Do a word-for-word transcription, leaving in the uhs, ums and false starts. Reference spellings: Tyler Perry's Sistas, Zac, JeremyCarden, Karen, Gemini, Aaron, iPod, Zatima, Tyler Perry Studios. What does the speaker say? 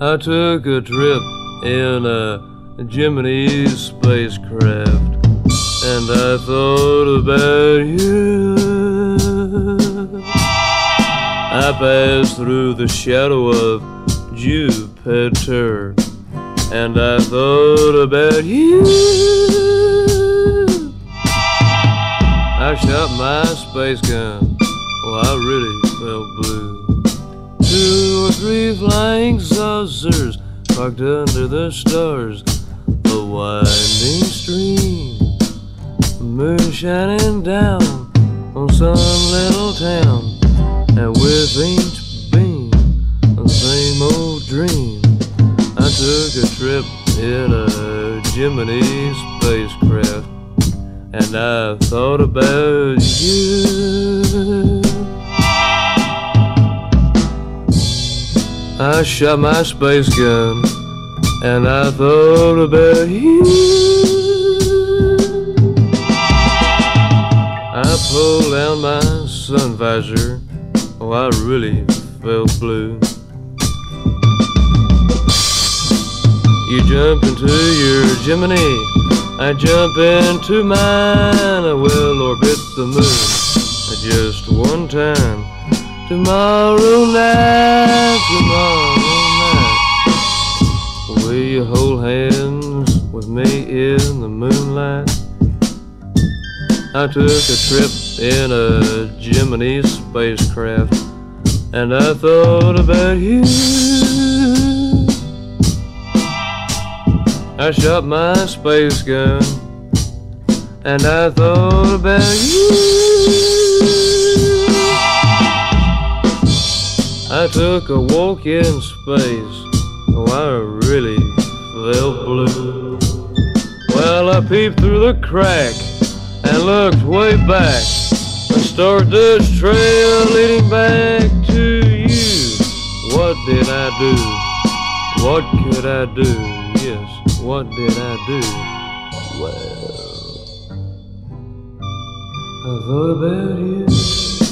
I took a trip in a Gemini spacecraft, and I thought about you. I passed through the shadow of Jupiter, and I thought about you. I shot my space gun, well, I really felt blue. Two or three flying saucers parked under the stars, a winding stream, moon shining down on some little town. And with each beam, the same old dream. I took a trip in a Gemini spacecraft, and I thought about you. I shot my space gun, and I thought about you. I pulled down my sun visor, oh, I really felt blue. You jump into your Gemini, I jump into mine. I will orbit the moon just one time. Tomorrow night, tomorrow night, will you hold hands with me in the moonlight? I took a trip in a Gemini spacecraft, and I thought about you. I shot my space gun, and I thought about you. I took a walk in space, oh, I really felt blue. Well, I peeped through the crack and looked way back. Let's start this trail leading back to you. What did I do? What could I do? Yes, what did I do? Well, I thought about you.